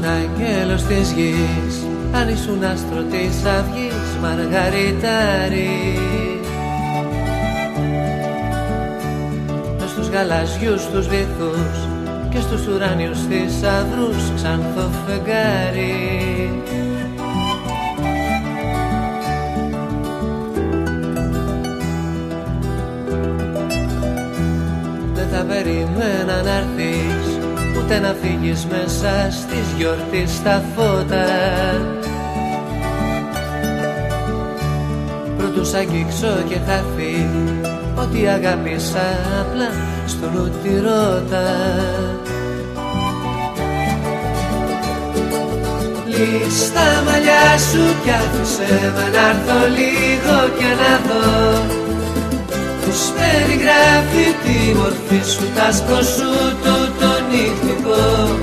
ήσουν αγγέλος της γης, αν ήσουν άστρο της αυγής, μαργαριτάρι. Μες στους γαλαζιούς τους βυθούς και στους ουράνιους θησαυρούς, ξανθό φεγγάρι. Δεν θα περίμενα να έρθεις, ούτε να φύγεις μέσα στις γιορτής στα φώτα. Πρώτου σ' αγγίξω και χαθεί, ό,τι αγάπησα απλά στο νου τη ρώτα. Λύσ' τα μαλλιά σου κι άφησε με να έρθω λίγο και να δω. Τους περιγράφει τη μορφή σου, τα σκοσού του το νυχτικό.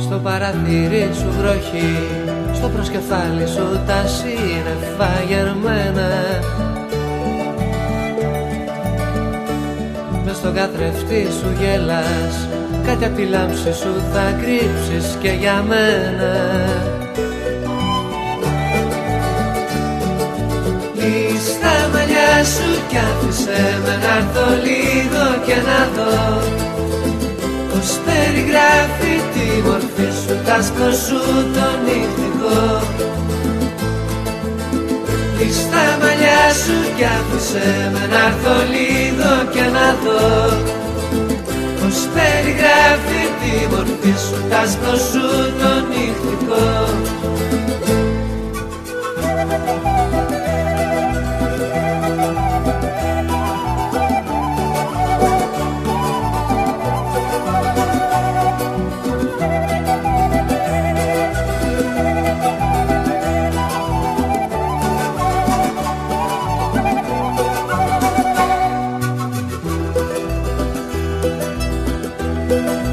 Στο παραθύρι σου βροχή, στο προσκεφάλι σου τα σύννεφα γερμένα. Μες στον καθρέφτη σου γελάς, κάτι απ' τη λάμψη σου θα κρύψεις και για μένα. Λύσ' τα μαλλιά σου κι άφησε με να έρθω λίγο και να δω. Πως περιγράφει τη μορφή σου, τα σκοσού το νυχτικό. Λύσ' τα μαλλιά σου κι άφησε με να έρθω λίγο και να δω. Πως περιγράφει τη μορφή σου, τα σκοσού το νυχτικό. Thank you.